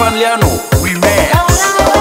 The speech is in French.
Fanliano, we met.